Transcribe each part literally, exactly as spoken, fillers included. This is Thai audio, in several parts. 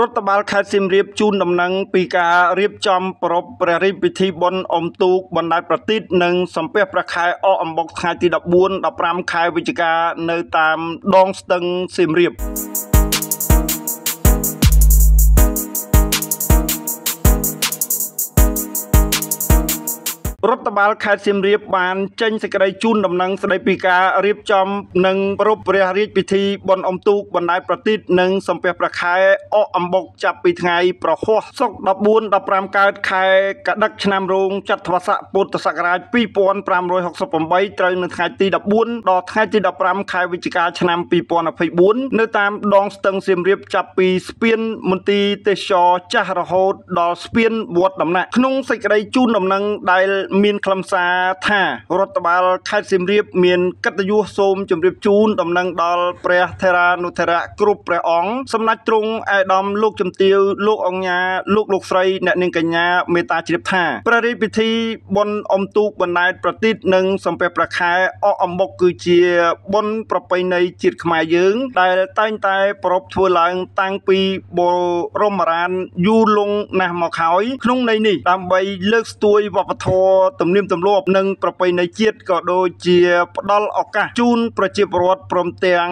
รัฐบาลคาซิมเรียบจูนดำนังปีกาเรียบจำปรบประริพิธีบนอมตูกบรรดาประติดหนึ่งสัมเพประคายออมบกคายติดับบุญดับรามคายวิจิกาเนยตามดองสตึงซิมเรียบรัฐบาลคาซิมเรียบบานเจนสกายจูนดำนังสไลปีกาเรียบจำหนึ่งปรบประริพิธีบนอมตูกบรรดาประติดหนึ่งสัมเพประคายออมบกจับปีไงประหัวซกดับบุญดับปรามการขายกระดักชนามรงจัดทวสะปุตสักราชปีปอนปรามรอยหกสปมใบเตยหนึ่งขายตีดับบุญดอกขายตีดับปรามขายวิจิกาชนามปีปอนอภัยบุญเนื้อตามดองสตึงเสียมเรียบจับปีสเปียนมนตีเตชอจ้าระโหดดอกสเปียนบวชดำหนักขนงสกายจูนดำนังได้มีนคลำซาท่ารัฐบาลคาซิมเรียบมีนกัตยุโสมจมเรียบจูนดำนังดอลเปรยเทรานุเทระกรุปเปรยองสำนักตรงไอดอมลูกจมเตียวลูกองยาลูกลูกไฟแนนิงกัญญาเมตาจิตท่าประดิพิธีบนอมตุกบนนายประติดหนึ่งสัมเพประคายออมบกกุเจียบนประไปในจิตขมายยืงได้ตั้งใจปรบทัวหลังตั้งปีโบรมรานยูลงนะหมอกหอยคนุ่งในนี่ตามใบเลิกตัยวปทตำเนียมตำรวจหนึ่งประไปในเจียดก็โดยเจียปดอลออกกาจูนประจีบรถพรมเตียง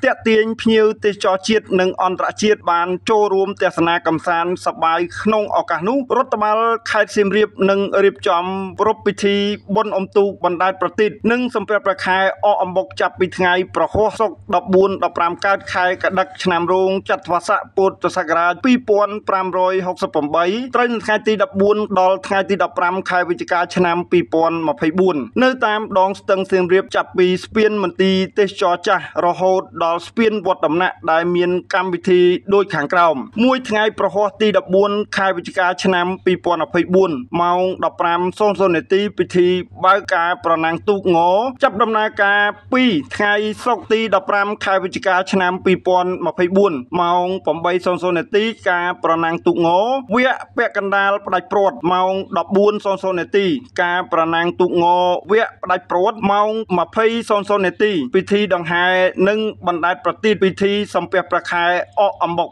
เตะเตียงพิวเตจอเจียดหนึ่งอันตรเจียดบานโจรวมเตศนากำสานสบายนงออกกานุรัฐบาลคาซิมเรียบหนึ่งเรียบจอมรบพิธีบนอมตูบรรดาประติดหนึ่งสมเพประคายออมบกจับปีไงประโคศกดับบุญดับปรามการขายกระดักชนามรงจัดวสะปุตสักราชปีปวนปรามรอยหกสปมใบตรันขายตีดับบุญดอลขายตีดับปรามขายวิจิกาชนามปีปอนมาภัยบุญเนื้อตามดองสตึงเสียงเรียบจับปีสเปียนมันตีเตชอจ่าระโหดดอลสเปียนวัดดำหนักได้เมียนกรรมวิธีโดยขังกล่อมมวยไงประหัวตีดับบุญคายวิจิกาชนามปีปอนมาภัยบุญเมาดับปรามโซนโซนในตีพิธีบายกาประนังตุกงอจับดำนากาปีไงซอกตีดับปรามคายวิจิกาชนามปีปอนมาภัยบุญเมาผมใบโซนโซนในตีกาประนังตุกงอเวียเปะกันดาลปลายโปรดเมาดับบุญโซนโซนในตีกาประนางตุกงอเวะได้โปรดเมามาเพย์ซอนซอนเนตีพิธีดังไฮหนึ่งบรรดาประติดพิธีสัมเพประคายออมบก